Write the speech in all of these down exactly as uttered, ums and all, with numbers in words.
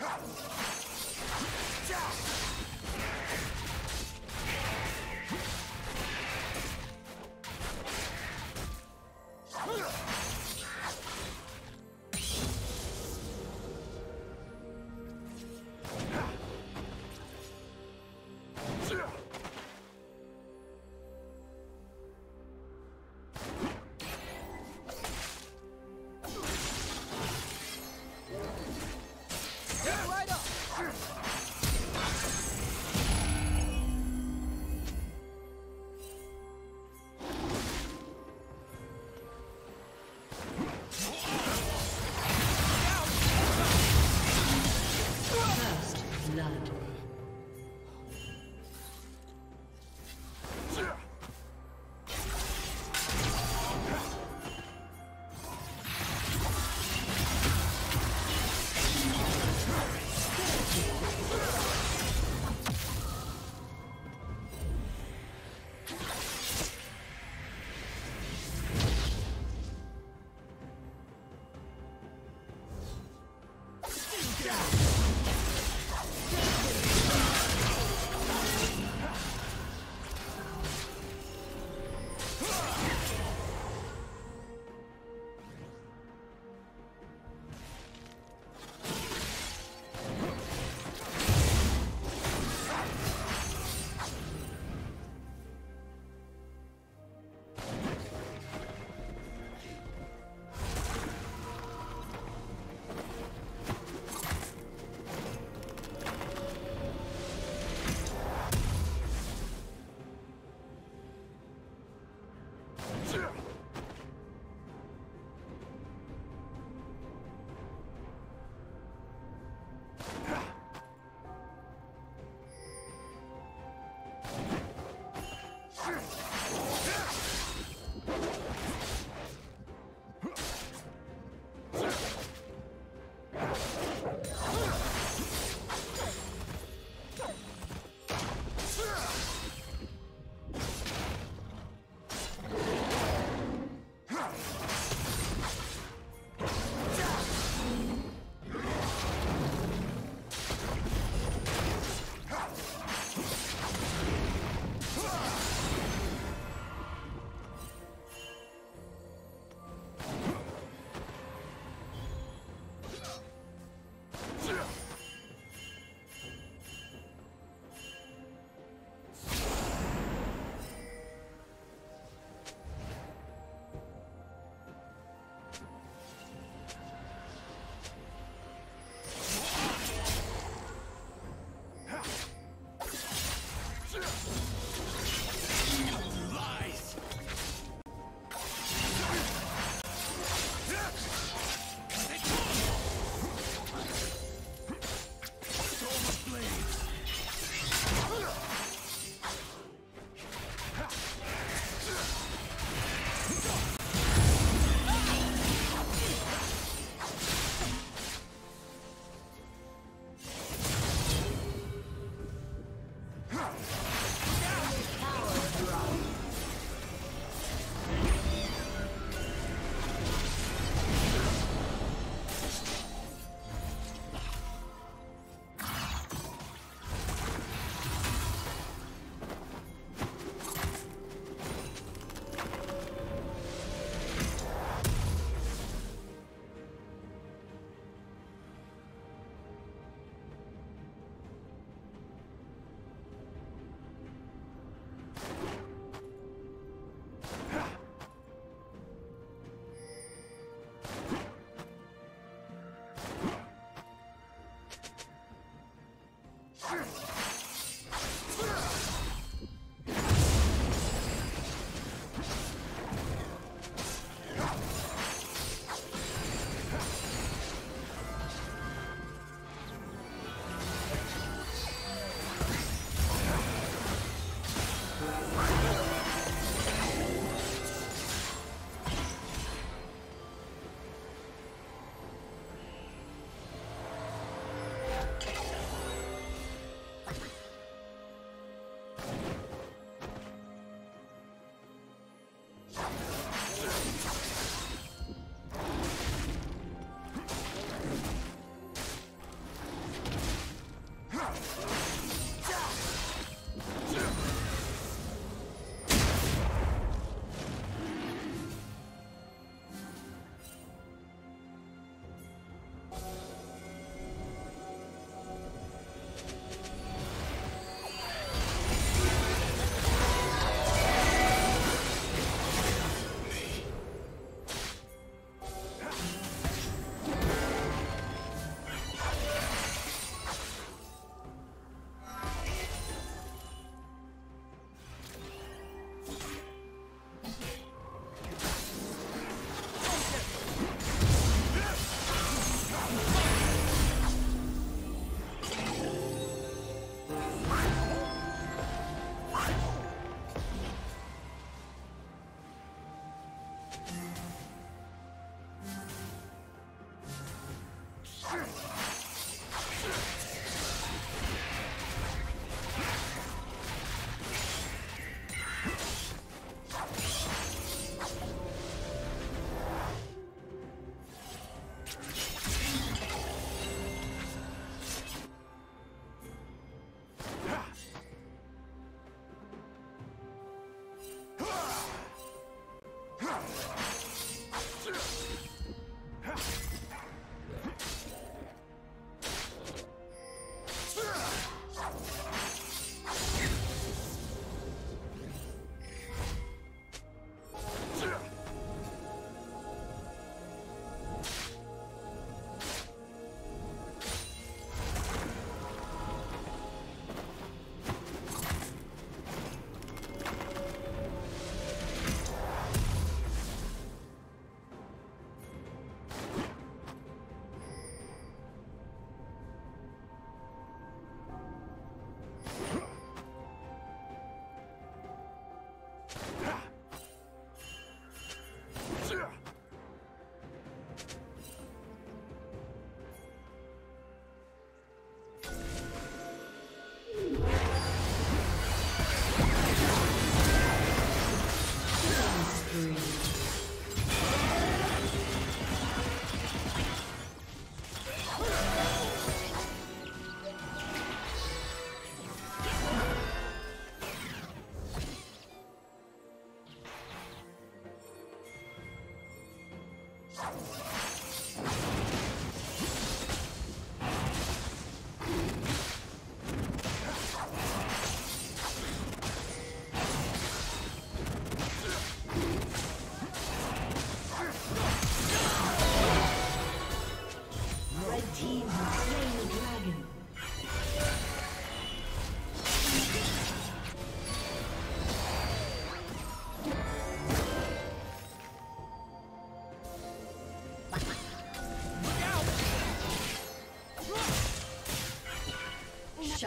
Get right up!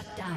Shut down.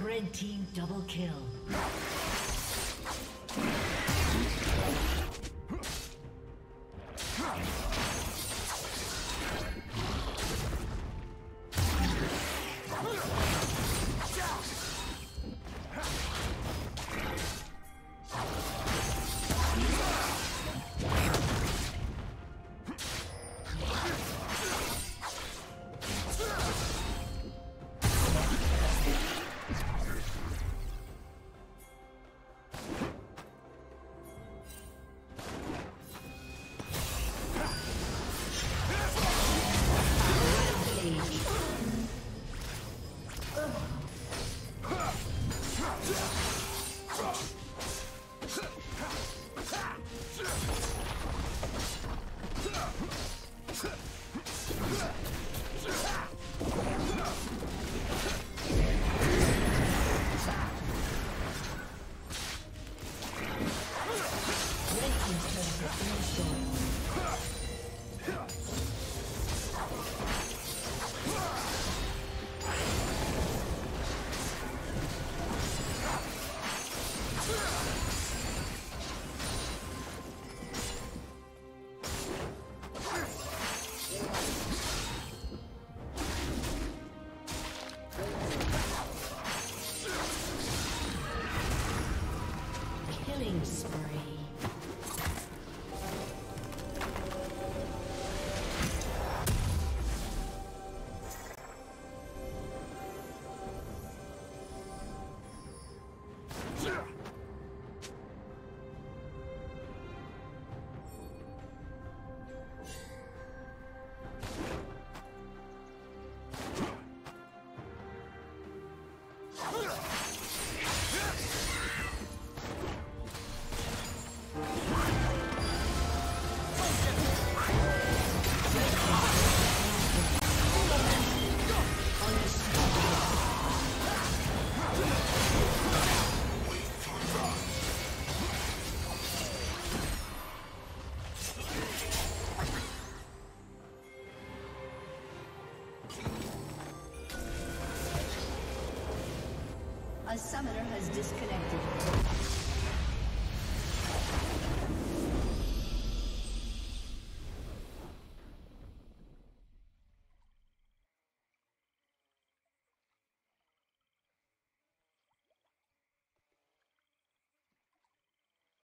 Red team double kill. A summoner has disconnected.